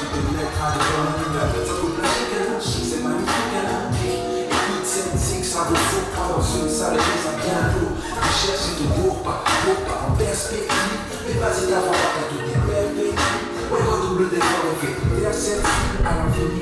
I